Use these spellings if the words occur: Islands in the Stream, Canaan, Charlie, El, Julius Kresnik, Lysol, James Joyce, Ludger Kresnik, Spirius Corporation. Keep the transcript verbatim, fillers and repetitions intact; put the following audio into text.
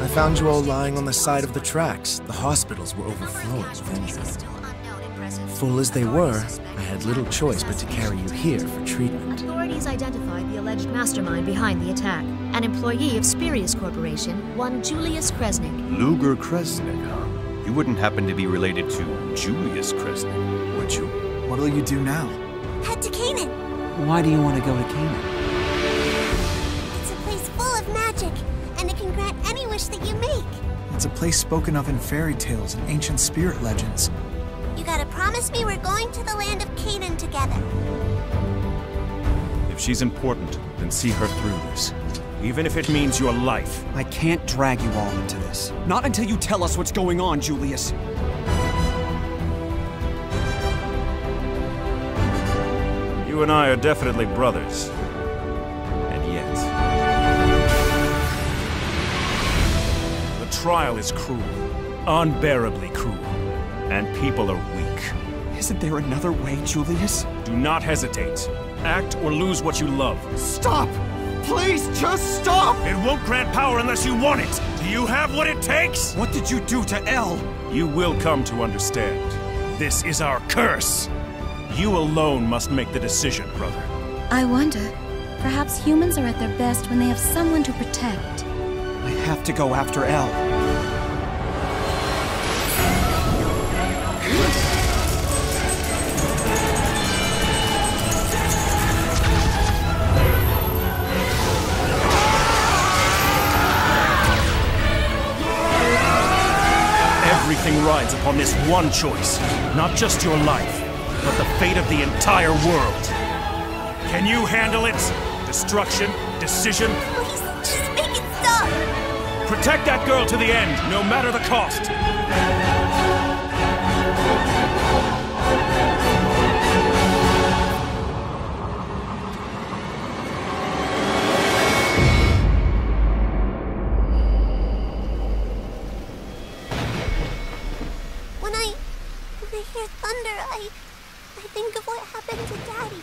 I found you all lying on the side of the tracks. The hospitals were overflowing with injured. Full as they were, I had little choice but to carry you here for treatment. Authorities identified the alleged mastermind behind the attack. An employee of Spirius Corporation, one Julius Kresnik. Ludger Kresnik, huh? You wouldn't happen to be related to Julius Kresnik, would you? What'll you do now? Head to Canaan! Why do you want to go to Canaan? That you make. It's a place spoken of in fairy tales and ancient spirit legends. You gotta promise me we're going to the land of Canaan together. If she's important, then see her through this. Even if it means your life. I can't drag you all into this. Not until you tell us what's going on, Julius. You and I are definitely brothers. The trial is cruel, unbearably cruel, and people are weak. Isn't there another way, Julius? Do not hesitate. Act or lose what you love. Stop! Please, just stop! It won't grant power unless you want it! Do you have what it takes? What did you do to El? You will come to understand. This is our curse. You alone must make the decision, brother. I wonder. Perhaps humans are at their best when they have someone to protect. I have to go after El. Everything rides upon this one choice. Not just your life, but the fate of the entire world. Can you handle it? Destruction, decision. Please, just make it stop! Protect that girl to the end, no matter the cost. Thunder, I... I think of what happened to Daddy.